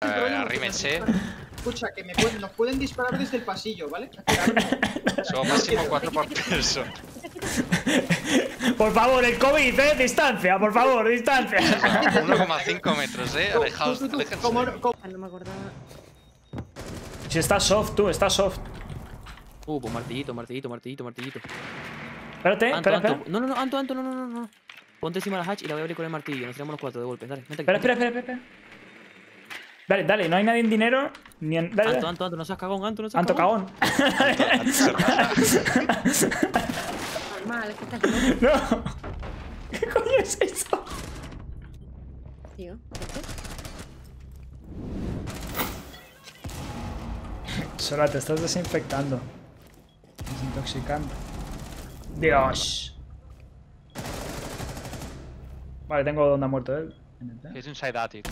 Arrímense. Escucha, que nos pueden disparar desde el pasillo, ¿vale? Son máximo 4 por persona. Por favor, el COVID, distancia, por favor, distancia. 1,5 metros, alejaos. No me acordaba. Si está soft, tú, está soft. Pues martillito. Espérate. No, Anto, no. Ponte encima la hatch y la voy a abrir con el martillo. Nos tiramos los 4 de golpe, dale. Espera. Dale, no hay nadie en dinero ni en... Dale, Anto, no seas cagón, Anto, cagón. Normal, es que estás loco. No. ¿Qué coño es eso? Tío, Sola, te estás desinfectando. Desintoxicando. Dios. Vale, tengo donde ha muerto él. Es inside attic.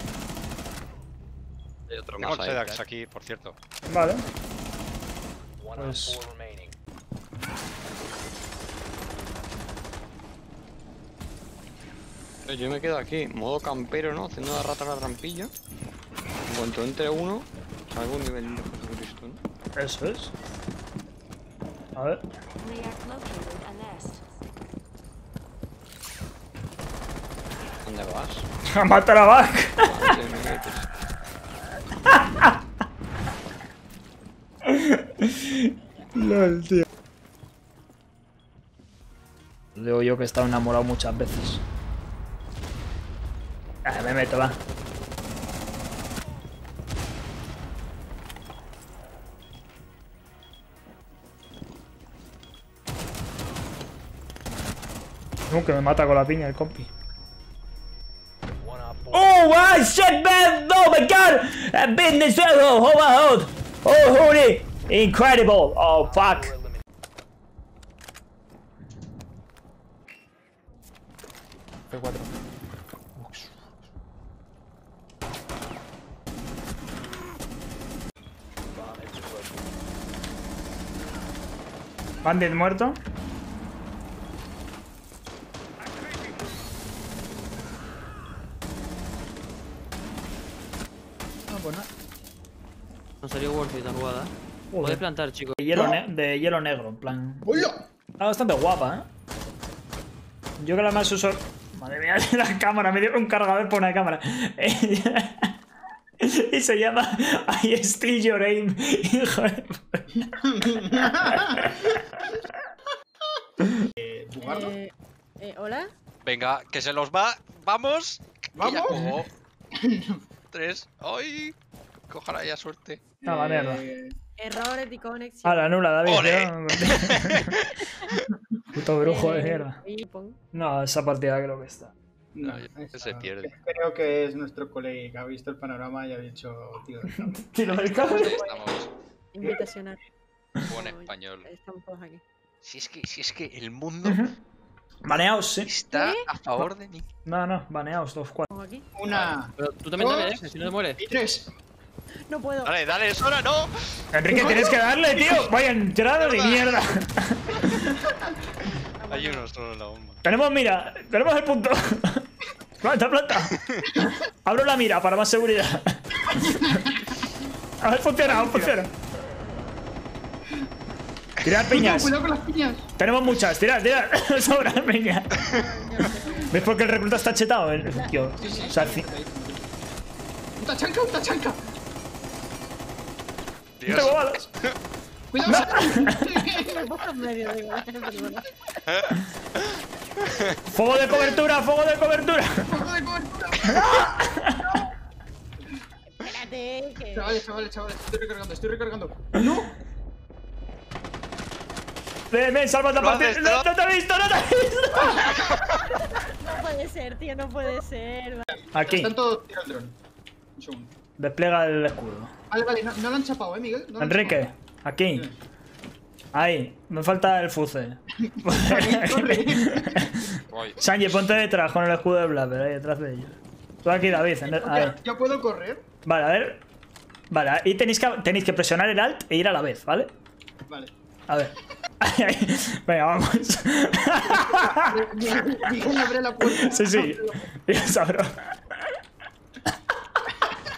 Otro tengo el Sedax aquí, por cierto. Vale. Pues... Yo me quedo aquí, modo campero, ¿no? Haciendo la rata a la trampilla. En cuanto entre uno, salgo un nivel de Jesucristo, ¿no? Eso es. A ver. ¿Dónde vas? ¡A matar a Back! LOL, tío. Digo yo que he estado enamorado muchas veces. Me meto, va. Que me mata con la piña el compi. Oh, wow, shit, man. Oh, my God. I've been this way. Oh, my God. Oh, holy. Incredible. Oh, fuck. P4. Bandit muerto. No salió worth it la jugada. Puedes plantar, chicos. De hielo negro, en plan. Está bastante guapa, ¿eh? Yo que la más uso. Madre mía, la cámara. Me dio un cargador por una cámara. Y se llama I Steal Your Aim. Hijo de... ¿Hola? Venga, que se los va. Vamos. Vamos. 3. ¡Ay! Ojalá ya suerte. No, vale, no. Errores de conexión. Ah, la nula, David. Puto brujo de mierda. No, esa partida creo que está. No, esa se pierde. Creo que es nuestro colega que ha visto el panorama y ha dicho, tío, estamos. Tiro del cable. Estamos. Invitacional. Buen español. Estamos todos aquí. Si es que el mundo... Baneaos, sí. Está a favor de mí. No, baneaos, 2-4. Una. Pero tú también dale, si no te mueres. Y 3. No puedo. Dale, Sora, no. Enrique, tienes que darle, tío. Vaya entrada de mierda. Hay uno solo en la bomba. Tenemos el punto. Planta. Abro la mira para más seguridad. A ver, funciona. Tirad piñas. Cuidado con las piñas. Tenemos muchas, tirad. Sobra piñas. ¿Ves por qué el recluta está chetado? Tío. O sea, ¡Una chanca! ¡No tengo balas! ¡Cuidado! ¡Fuego de cobertura! Espérate, que... Chavales, estoy recargando. ¡No! Ven, salva la partida. No te he visto. No puede ser, tío, Aquí. Están todos tirando el dron. Un segundo. Despliega el escudo. Vale, no lo han chapado, Miguel. Enrique, aquí. Ahí, me falta el fuce. Sanji, ponte detrás con el escudo de Blaber, ahí detrás de ellos. Tú aquí, David. ¿Yo puedo correr? Vale, a ver. Vale, ahí tenéis que presionar el alt e ir a la vez, ¿vale? Vale. A ver. Venga, vamos. Miguel, abre la puerta. Sí. Ya sabrá.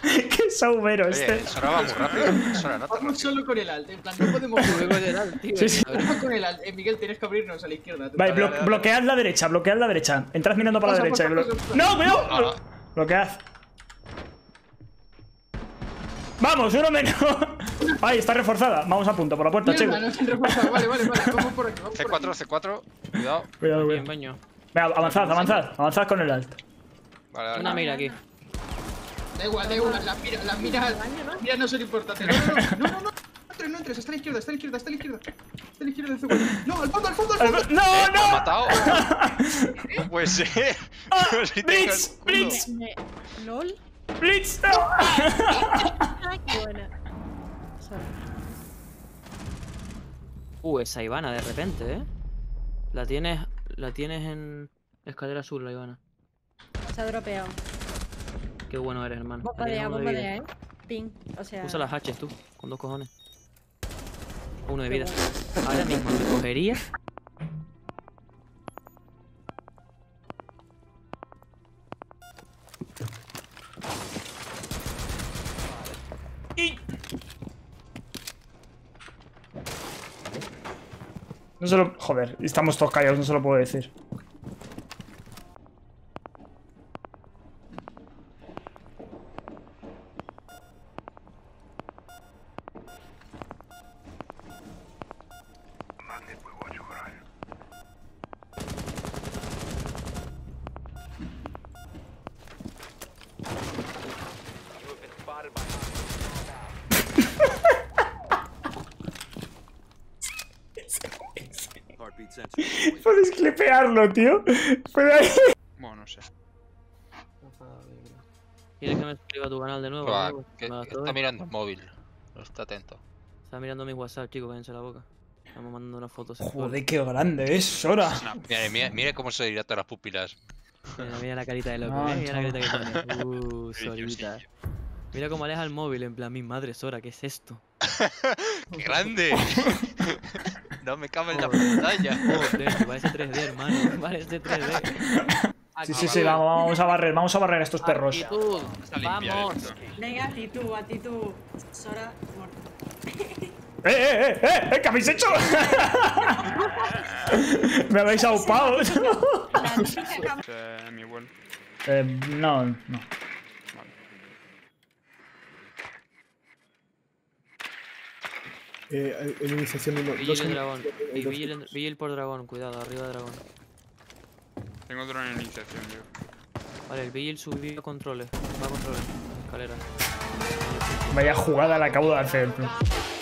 ¿Qué es Saumero este. Sonaba muy rápido. Vamos solo con el alt. En plan, no podemos jugar con el alt, tío. Sí, sí. Con el alt. Miguel, tienes que abrirnos a la izquierda. Vale, bloquead la derecha, bloquead la derecha. Entrad mirando para la derecha. ¡No, veo! Bloquead. ¡Vamos, uno menos! ¡Ay, está reforzada! Vamos a punto, por la puerta, chico. Vale. Vamos por aquí, vamos por aquí. C4, cuidado. Cuidado. Venga, avanzad con el alt. Vale. Una mira aquí. Da igual, las miras no son importantes. No. No entres, está a la izquierda. Está a la izquierda del segundo. No, al fondo. No. ¿Me ha matado? No puede ser. Blitz. ¿Lol? ¡Blitz! ¡No! ¡Qué buena! Esa Ivana de repente, ¿eh? La tienes en escalera azul, la Ivana. Se ha dropeado. Qué bueno eres, hermano. Bombadea, ¿eh? Ping, o sea... Usa las haches tú, con dos cojones. Uno de vida. Bueno. Ahora mismo me cogería... No se lo... Joder, estamos todos callados, no se lo puedo decir. Puedes clipearlo, tío. Pero ahí... Bueno, no sé. ¿Quieres que me suscriba a tu canal de nuevo? Va, amigo, que está mirando el móvil. No está atento. Está mirando mi WhatsApp, chicos. Cállense la boca. Estamos mandando unas fotos. Joder, qué grande es, Sora. Mira cómo se dilatan las pupilas. Mira la carita de loco. Mira la carita que pone. Sorita. Mira cómo aleja el móvil. En plan, mi madre, Sora, ¿qué es esto? ¡Qué grande! No me cabe en la pantalla. Joder, parece 3D, hermano. Parece 3D. Sí, vamos a barrer a estos perros. Actitud, vamos. Venga, actitud. Sora, muerto. ¡Eh! ¿Qué habéis hecho? Me habéis aupado. Mi buen. No. Iniciación de los dos. Vigil por dragón, cuidado, arriba dragón. Tengo drone en iniciación, yo. Vale, el Vigil subió a controles. Va a controles, escalera. Vaya jugada la acabo de hacer.